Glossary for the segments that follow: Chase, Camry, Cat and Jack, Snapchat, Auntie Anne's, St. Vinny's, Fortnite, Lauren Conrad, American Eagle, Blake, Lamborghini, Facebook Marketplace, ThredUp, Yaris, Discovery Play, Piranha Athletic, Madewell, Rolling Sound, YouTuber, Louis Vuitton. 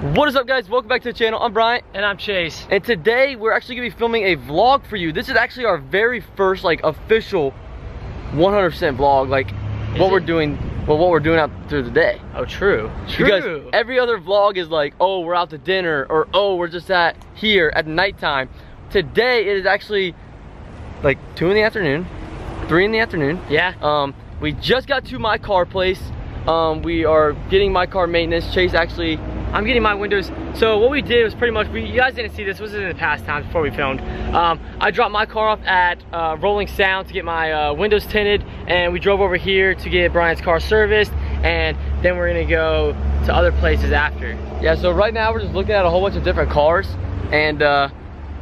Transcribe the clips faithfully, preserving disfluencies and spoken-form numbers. What is up, guys? Welcome back to the channel. I'm Brian. And I'm Chase. And today we're actually gonna be filming a vlog for you. This is actually our very first like official one hundred percent vlog, like is what it? we're doing well what we're doing out through the day. Oh true. True. Because every other vlog is like, oh, we're out to dinner, or oh, we're just at here at nighttime. Today it is actually like two in the afternoon, three in the afternoon. Yeah. Um we just got to my car place. Um we are getting my car maintenance. Chase actually I'm getting my windows. So what we did was pretty much, we, you guys didn't see this, this was in the past times before we filmed. Um, I dropped my car off at uh, Rolling Sound to get my uh, windows tinted, and we drove over here to get Brian's car serviced, and then we're gonna go to other places after. Yeah, so right now we're just looking at a whole bunch of different cars, and uh,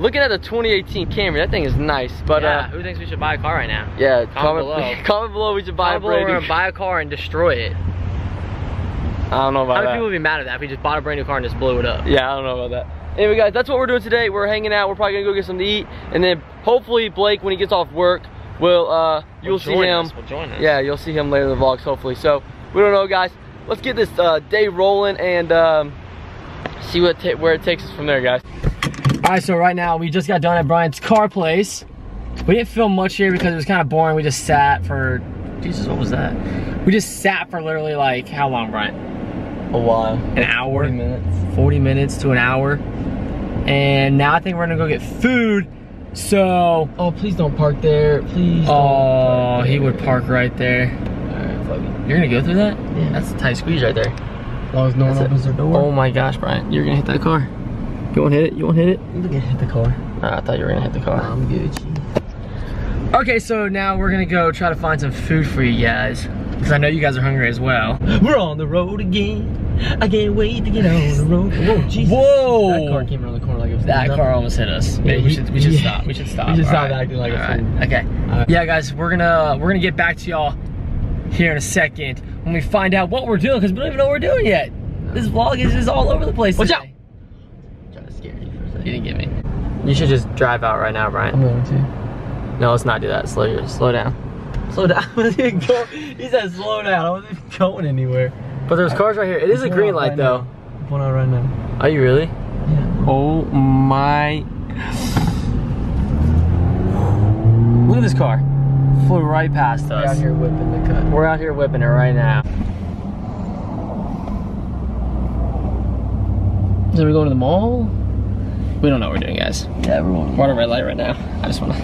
looking at the twenty eighteen Camry, that thing is nice. But yeah, uh, who thinks we should buy a car right now? Yeah, comment, comment below. Comment below we should buy comment a brand or buy a car and destroy it. I don't know about that. How many people would be mad at that if we just bought a brand new car and just blew it up? Yeah, I don't know about that. Anyway, guys, that's what we're doing today. We're hanging out. We're probably gonna go get something to eat, and then hopefully Blake, when he gets off work, will uh, you'll we'll see him. Us. We'll join us. Yeah, you'll see him later in the vlogs, hopefully. So we don't know, guys. Let's get this uh, day rolling and um, see what ta where it takes us from there, guys. All right, so right now we just got done at Brian's car place. We didn't film much here because it was kind of boring. We just sat for Jesus. What was that? We just sat for literally like how long, Brian? A while. An hour. forty minutes. forty minutes to an hour. And now I think we're gonna go get food. So. Oh, please don't park there. Please. Oh, he would park right there. Alright, fuck it. You're gonna go through that? Yeah. That's a tight squeeze right there. As long as no one opens their door. Oh my gosh, Brian. You're gonna hit that car. You won't hit it? You won't hit it? I'm gonna hit the car. Oh, I thought you were gonna hit the car. No, I'm Gucci. Okay, so now we're gonna go try to find some food for you guys. Because I know you guys are hungry as well. We're on the road again. I can't wait to get on the road. Whoa, Jesus. Whoa! That car came around the corner like it was That nothing. car almost hit us. Yeah, we, we should, we should yeah. stop. We should stop. We should stop right. acting like All a right. fool. Okay. Right. Yeah, guys, we're gonna we're gonna get back to y'all here in a second when we find out what we're doing, because we don't even know what we're doing yet. This vlog is just all over the place. Watch today. out! I'm trying to scare you for a second. You didn't get me. You should just drive out right now, Brian. I'm going to. No, let's not do that. Slow, slow down. Slow down. He said slow down. I wasn't even going anywhere. But there's cars right here. It is a green light though. I'm going out right now. Are you really? Yeah. Oh my. Look at this car. Flew right past us. We're out here whipping the cut. We're out here whipping it right now. So we're going to the mall? We don't know what we're doing, guys. Yeah, we're going. We're on a red light right now. I just want to.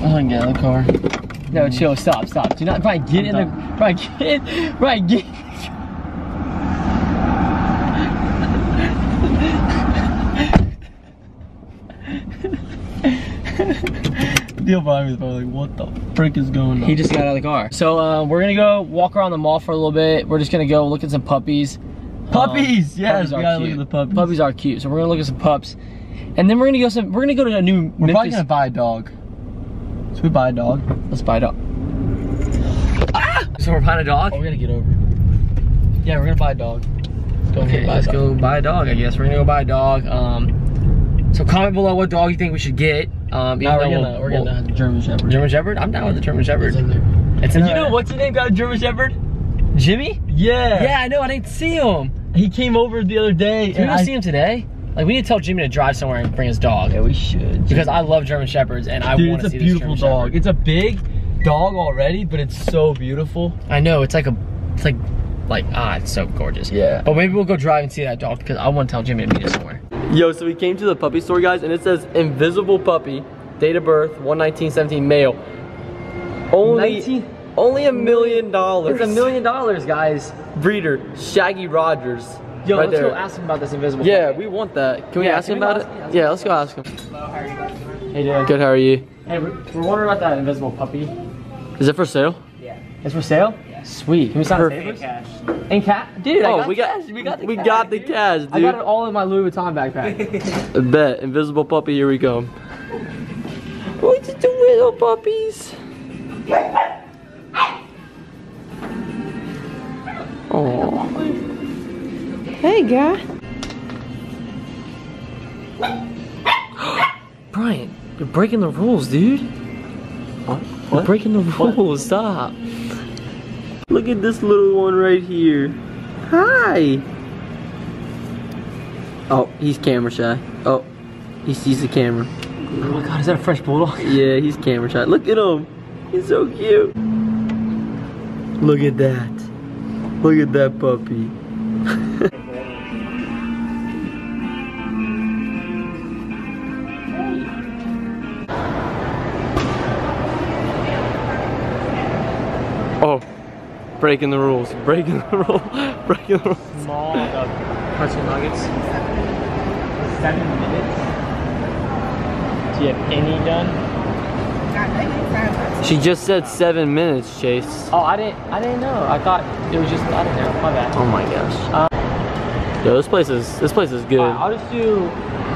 I can get out of the car. No, chill, stop, stop. Do not, Brian, get I'm in done. the, Brian, get in, Brian, get in. Deal by me is probably like, what the frick is going on? He just got out of the car. So uh, we're gonna go walk around the mall for a little bit. We're just gonna go look at some puppies. Puppies, um, yes, puppies we gotta cute. look at the puppies. Puppies are cute, so we're gonna look at some pups. And then we're gonna go some, we're gonna go to a new We're Memphis. probably gonna buy a dog. Should we buy a dog? Let's buy a dog. Ah! So we're buying a dog? Oh, we're gonna get over. Yeah, we're gonna buy a dog. Let's go, okay, buy let's a dog. go buy a dog, I guess. We're gonna go buy a dog. Um, so comment below what dog you think we should get. Um, no, we're gonna, we'll, we're gonna we'll, German Shepherd. German Shepherd? I'm down with the German Shepherd. It's in there. It's in there. You know what's his name got a German Shepherd? Jimmy? Yeah. Yeah, I know, I didn't see him. He came over the other day. Did we not see him today? Like, we need to tell Jimmy to drive somewhere and bring his dog. Yeah, we should. Because I love German Shepherds, and I want to see this German Shepherd. Dude, it's a beautiful dog. It's a big dog already, but it's so beautiful. I know, it's like a, it's like, like, ah, it's so gorgeous. Yeah. But maybe we'll go drive and see that dog, because I want to tell Jimmy to meet us somewhere. Yo, so we came to the puppy store, guys, and it says Invisible Puppy, date of birth, one nineteen seventeen, male. Only, nineteen? Only a million dollars. It's a million dollars, guys. Breeder, Shaggy Rogers. Yo, right let's there. go ask him about this invisible Yeah, puppy. we want that. Can we yeah, ask can him we about ask, it? Yeah, yeah, let's go ask him. Hello, how are you guys? Hey, dude. Good, how are you? Hey, we're, we're wondering about that invisible puppy. Is it for sale? Yeah. It's for sale? Yeah. Sweet. Can we sign papers? In cash. In cash? Dude, oh, I got we got, cash. We got the we cash, got the dude. cash, dude. I got it all in my Louis Vuitton backpack. I bet. Invisible puppy, here we go. What you do, little puppies? Oh. Hey, guy. Brian, you're breaking the rules, dude. What? what? You're breaking the rules. What? Stop. Look at this little one right here. Hi. Oh, he's camera shy. Oh, he sees the camera. Oh my god, is that a fresh bulldog? Yeah, he's camera shy. Look at him. He's so cute. Look at that. Look at that puppy. Oh, breaking the rules. Breaking the rules. Breaking the rules. Small pretzel nuggets. Seven minutes. Do you have any done? She just said seven minutes, Chase. Oh, I didn't. I didn't know. I thought it was just. I didn't know. My bad. Oh my gosh. Um, Yo, this place is. This place is good. Uh, I'll just do.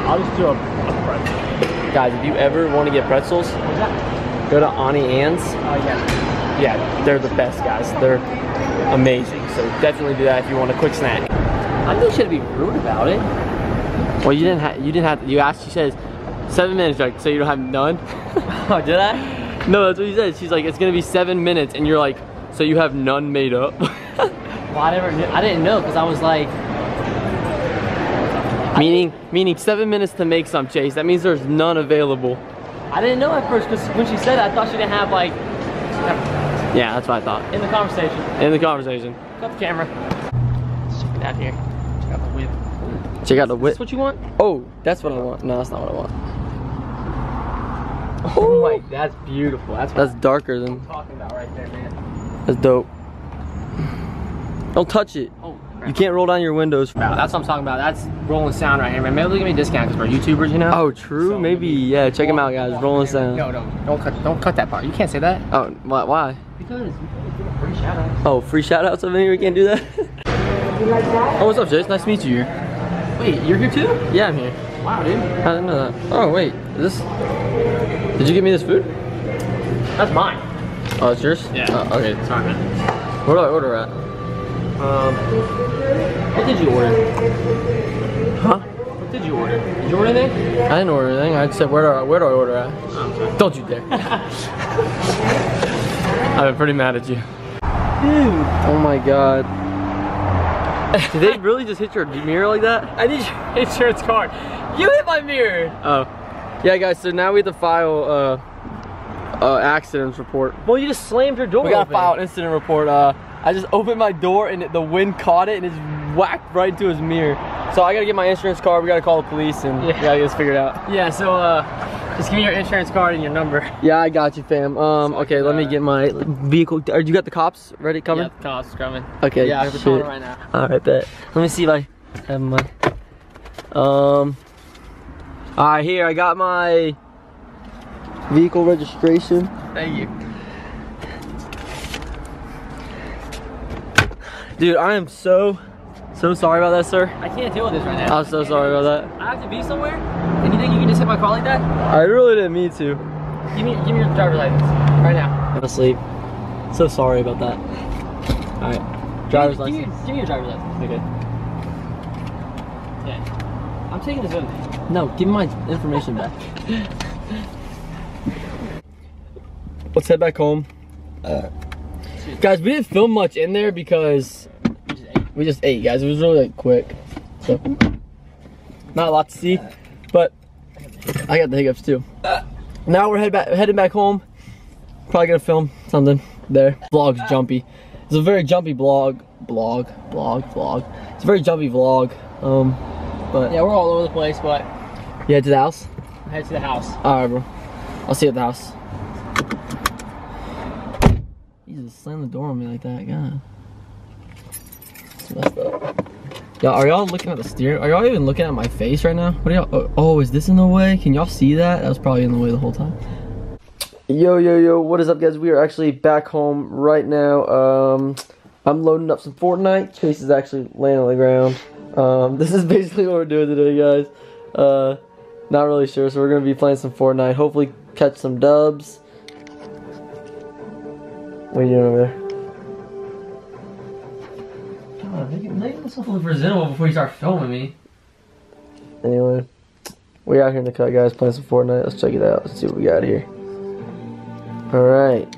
I'll just do a, a pretzel. Guys, if you ever want to get pretzels, go to Auntie Anne's. Oh yeah. Yeah, they're the best, guys. They're amazing. So definitely do that if you want a quick snack. I think you should be rude about it. Well, you didn't. Ha you didn't have. You asked. She says seven minutes. Like, so you don't have none. Oh, did I? No, that's what she said. She's like, it's gonna be seven minutes, and you're like, so you have none made up? Well, I never knew. I didn't know because I was like, meaning, meaning seven minutes to make some, Chase. That means there's none available. I didn't know at first because when she said it, I thought she didn't have like. Yeah, that's what I thought. In the conversation. In the conversation. Got the camera. Let's check it out here. Check out the whip. Check out the whip. Is this what you want? Oh, that's what I want. No, that's not what I want. Oh my, that's beautiful. That's, that's darker than I'm talking about right there, man. That's dope. Don't touch it. Oh, crap. You can't roll down your windows. Wow, that's what I'm talking about. That's Rolling Sound right here, man. Maybe they'll give me a discount because we're YouTubers, you know? Oh, true. So maybe, yeah. Check them out, guys. Rolling Sound. No, no, don't cut, don't cut that part. You can't say that. Oh, why? Because we can't give a free shout out. Oh, free shout outs over here? We can't do that? You like that? Oh, what's up, Jace? Nice to meet you here. Wait, you're here too? Yeah, I'm here. Wow, dude. I didn't know that. Oh, wait. Is this. Did you give me this food? That's mine. Oh, it's yours? Yeah. Oh, okay. Sorry, man. Where do I order at? Um, what did you order? Huh? What did you order? Did you order anything? I didn't order anything. I just said, where do I, where do I order at? Oh, sorry. Don't you dare. I've been pretty mad at you. Dude. Oh my god. Did they really just hit your mirror like that? I need your insurance card. You hit my mirror. Oh. Yeah, guys, so now we have to file uh, uh, accidents report. Well, you just slammed your door. We gotta file an incident report. Uh, I just opened my door and it, the wind caught it and it's whacked right into his mirror. So I gotta get my insurance card. We gotta call the police and yeah. We gotta get this figured out. Yeah, so uh, just give me your insurance card and your number. Yeah, I got you, fam. Um, so, okay, uh, let me get my vehicle. Are you got the cops ready coming? Yeah, the cops coming. Okay, yeah, shit. I'm right now. All right, bet. Let me see if I have my. Um. Alright, here, I got my vehicle registration. Thank you. Dude, I am so, so sorry about that, sir. I can't deal with this right now. I'm so sorry about that. I have to be somewhere, and you think you can just hit my car like that? I really didn't mean to. Give me, give me your driver's license, right now. I'm asleep. So sorry about that. Alright, driver's give me, license. Give me, give me your driver's license. Okay. Yeah. I'm taking this one. No, give me my information back. Let's head back home. Uh, guys, we didn't film much in there because we just ate, we just ate guys. It was really like, quick. So, not a lot to see, but I got the hiccups too. Now we're head back, heading back home. Probably gonna film something there. Vlog's jumpy. It's a very jumpy vlog. Blog, blog, vlog. It's a very jumpy vlog. Um, But yeah, we're all over the place, but... You head to the house? I head to the house. Alright, bro. I'll see you at the house. You just slammed the door on me like that, God. It's messed up. Yo, are y'all looking at the steering? Are y'all even looking at my face right now? What are y'all... Oh, is this in the way? Can y'all see that? That was probably in the way the whole time. Yo, yo, yo. What is up, guys? We are actually back home right now. Um, I'm loading up some Fortnite. Chase is actually laying on the ground. Um, this is basically what we're doing today, guys. Uh, not really sure, so we're gonna be playing some Fortnite. Hopefully, catch some dubs. What are you doing over there? God, make, make yourself look presentable before you start filming me. Anyway, we out here in the cut, guys, playing some Fortnite. Let's check it out. Let's see what we got here. All right,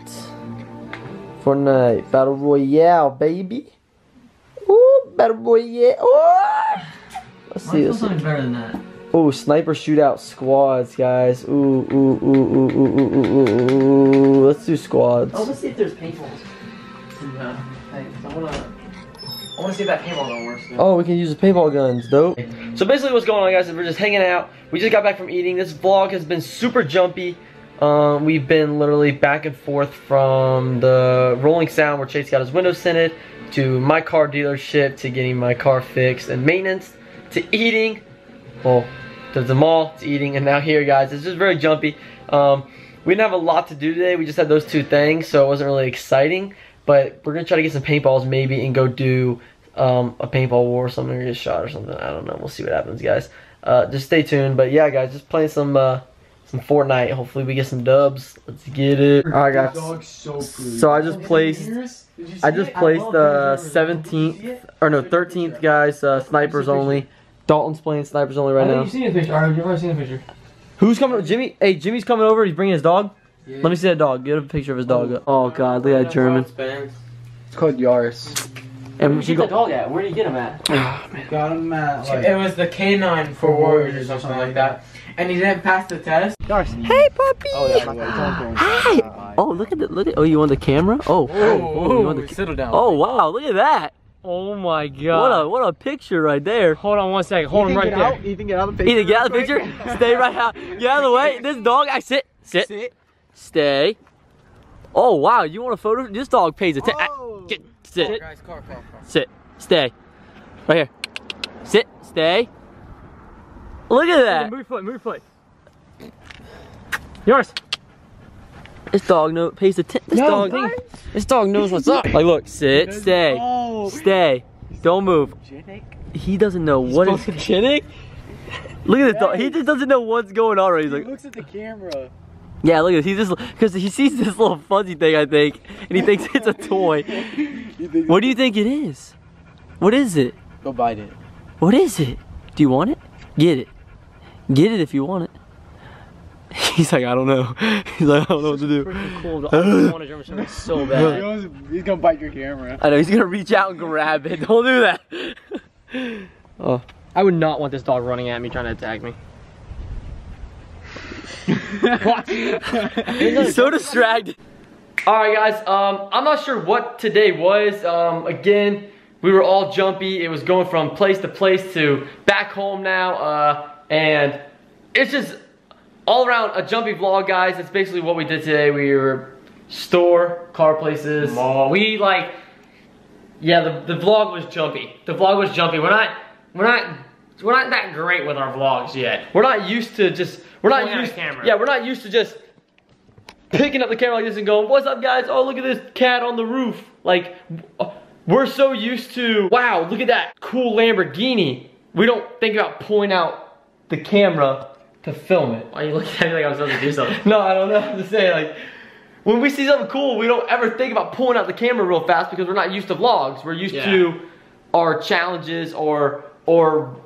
Fortnite Battle Royale, baby. Battle Royale. Oh! Let's see this. Something better than that. Oh, sniper shootout squads, guys. Ooh, ooh, ooh, ooh, ooh, ooh, ooh, ooh. Let's do squads. Oh, let's see if there's paintballs. No, thanks. I wanna, I wanna see if that paintball gun works. Now. Oh, we can use the paintball guns, dope. So basically, what's going on, guys? Is we're just hanging out. We just got back from eating. This vlog has been super jumpy. Um, we've been literally back and forth from the Rolling Sound where Chase got his window tinted, to my car dealership, to getting my car fixed and maintenance, to eating, well, to the mall, to eating, and now here, guys. It's just very jumpy. Um, we didn't have a lot to do today. We just had those two things, so it wasn't really exciting, but we're going to try to get some paintballs maybe and go do um, a paintball war or something, or get shot or something. I don't know. We'll see what happens, guys. Uh, just stay tuned, but yeah, guys, just playing some... Uh, Some Fortnite. Hopefully we get some dubs. Let's get it. Alright, guys. So, so I just placed I just placed the uh, seventeenth or no thirteenth guys, uh, snipers only. Dalton's playing snipers only right now. You've seen his picture. Alright, you've already seen the picture. Who's coming? Jimmy. Hey, Jimmy's coming over. He's bringing his dog. Yeah. Let me see that dog. Get a picture of his dog. Oh, oh God, look at that German. It's called Yaris. And where did you get the dog at? Where did you get him at? Oh, man. Got him at, like, it was the canine for Warriors or something, something like that. And he didn't pass the test. Hey, puppy! Oh, yeah, hi! Uh, oh, look at the, look at, oh, you on the camera? Oh, oh, oh you on the settle down. Oh, wow, look at that. Oh, my God. What a, what a picture right there. Hold on one second. Hold Ethan, him right get there. Out. Ethan, get out of the picture. Ethan, get out of the picture. Stay right out. Get out of the way. This dog, I sit, sit, sit. Stay. Oh, wow, you want a photo? This dog pays attention. Oh. Get, sit, oh, guys, car, car, car. Sit, stay. Right here. Sit, stay. Look at that! Move foot, move foot. Yours. This dog knows. Pays the t This no, dog. Guys. This dog knows what's up. Like, look. Sit. Stay. Oh. Stay. Don't move. He doesn't know He's what is. Photogenic? Look at this dog. He just doesn't know what's going on right. He's like. He looks at the camera. Yeah, look at this. He just because he sees this little fuzzy thing, I think, and he thinks it's a toy. What do you think it is? What is it? Go bite it. What is it? Do you want it? Get it. Get it if you want it. He's like, I don't know. He's like, I don't know what to do. Cool. I just want a German Shepherd so bad. He's gonna bite your camera. I know, he's gonna reach out and grab it. Don't do that. Oh, I would not want this dog running at me trying to attack me. He's so distracted. Alright guys, um, I'm not sure what today was. Um, again, we were all jumpy. It was going from place to place to back home now. Uh, and it's just all around a jumpy vlog, guys. It's basically what we did today. We were store, car places, mall. We like, yeah, the, the vlog was jumpy. The vlog was jumpy. We're not, we're not, we're not that great with our vlogs yet. We're not used to just, we're not used, yeah, we're not used to just picking up the camera like this and going, what's up guys? Oh, look at this cat on the roof. Like, oh, we're so used to, wow, look at that cool Lamborghini. We don't think about pulling out the camera to film it. Why are you looking at me like I'm supposed to do something? No, I don't know what to say. Like, when we see something cool, we don't ever think about pulling out the camera real fast because we're not used to vlogs. We're used yeah. to our challenges or, or,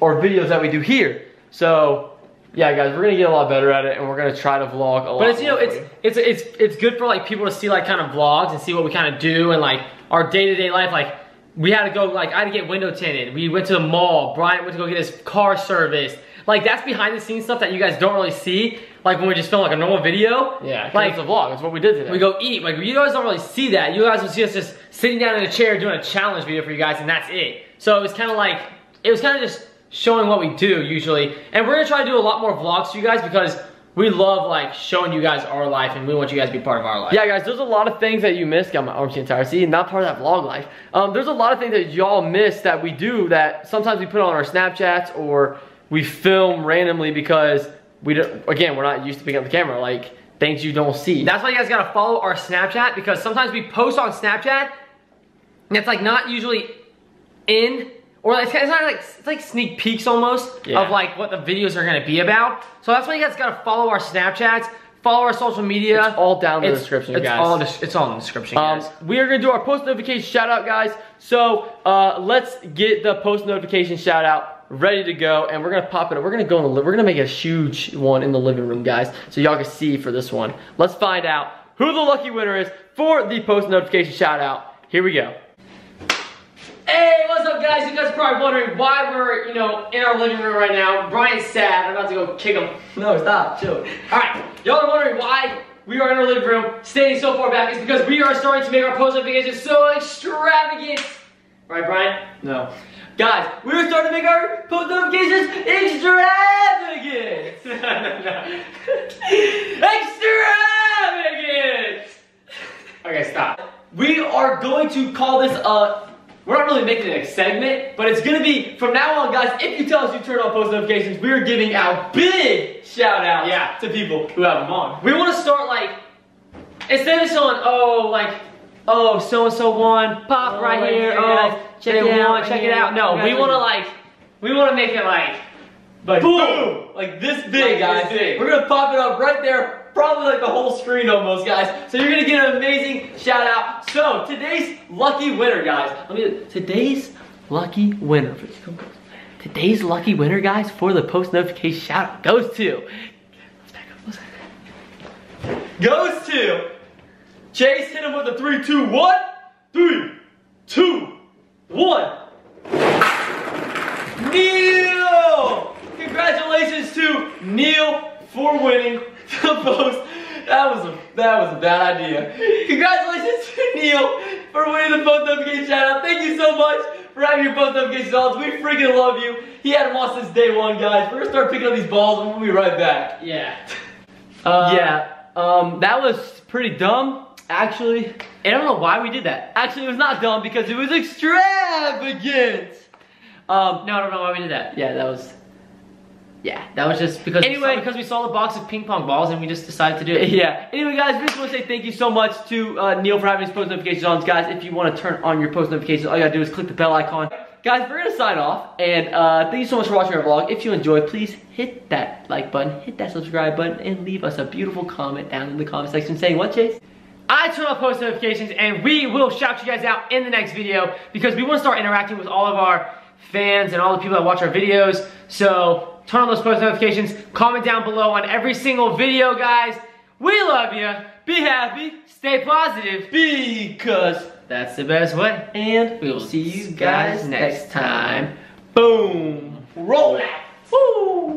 or videos that we do here. So, yeah, guys, we're gonna get a lot better at it, and we're gonna try to vlog a lot. But it's you know, it's it's it's it's good for like people to see like kind of vlogs and see what we kind of do and like our day-to-day life. Like we had to go, like I had to get window tinted. We went to the mall. Brian went to go get his car serviced. Like that's behind-the-scenes stuff that you guys don't really see. Like when we just film like a normal video. Yeah, like it's a vlog. That's what we did today. We go eat. Like you guys don't really see that. You guys will see us just sitting down in a chair doing a challenge video for you guys, and that's it. So it was kind of like it was kind of just. Showing what we do usually, and we're gonna try to do a lot more vlogs to you guys because we love like showing you guys our life and we want you guys to be part of our life. Yeah guys, there's a lot of things that you missed. Got my arms the entire see, not part of that vlog life. Um, there's a lot of things that y'all miss that we do that sometimes we put on our Snapchats or we film randomly because we don't, again, we're not used to picking up the camera, like things you don't see. That's why you guys gotta follow our Snapchat because sometimes we post on Snapchat and it's like not usually in Or it's, it's not like it's like sneak peeks almost yeah. of like what the videos are gonna be about. So that's why you guys gotta follow our Snapchats, follow our social media. It's all down in the description, it's guys. All the, it's all in the description, um, guys. We are gonna do our post notification shout out, guys. So uh, let's get the post notification shout out ready to go, and we're gonna pop it. We're gonna go in the we're gonna make a huge one in the living room, guys, so y'all can see for this one. Let's find out who the lucky winner is for the post notification shout out. Here we go. Hey, what's up, guys? You guys are probably wondering why we're, you know, in our living room right now. Brian's sad. I'm about to go kick him. No, stop. Chill. All right. Y'all are wondering why we are in our living room, staying so far back. It's because we are starting to make our post notifications so extravagant. Right, Brian? No. Guys, we're starting to make our post notifications extravagant. Extravagant. Okay, stop. We are going to call this a... We're not really making it a segment, but it's going to be, from now on, guys, if you tell us you turn on post notifications, we're giving out big shout-outs yeah. to people who have them on. We want to start, like, instead of showing, oh, like, oh, so-and-so won, pop oh, right, right here, oh, guys, check it out, check it out. No, we want to, like, we want to make it, like, like boom, boom, like this big, like, guys. This big. We're going to pop it up right there. Probably like the whole screen almost, guys. So you're gonna get an amazing shout out. So today's lucky winner, guys. Let me today's lucky winner. Today's lucky winner, guys, for the post notification shout out goes to. Let's back up. Let's back up. Goes to Chase. Hit him with a three, two, one, three, two, one. Neil! Congratulations to Neil for winning the post. That was a that was a bad idea. Congratulations to Neil for winning the post notification shout out. Thank you so much for having your post notifications on. We freaking love you. He had them on since day one, guys. We're gonna start picking up these balls and we'll be right back. Yeah. Uh, yeah. Um, that was pretty dumb, actually. I don't know why we did that. Actually, it was not dumb because it was extravagant. Um, no, I don't know why we did that. Yeah, that was. Yeah, that was just because anyway we saw, because we saw the box of ping pong balls and we just decided to do it. Yeah. Anyway, guys, we just want to say thank you so much to uh, Neil for having his post notifications on, guys. If you want to turn on your post notifications, all you gotta do is click the bell icon, guys. We're gonna sign off, and uh, thank you so much for watching our vlog. If you enjoyed, please hit that like button, hit that subscribe button, and leave us a beautiful comment down in the comment section saying what, Chase? I turn on post notifications, and we will shout you guys out in the next video because we want to start interacting with all of our fans and all the people that watch our videos. So. Turn on those post notifications. Comment down below on every single video, guys. We love you. Be happy. Stay positive. Because that's the best way. And we'll see you guys next time. Boom. Roll out. Woo.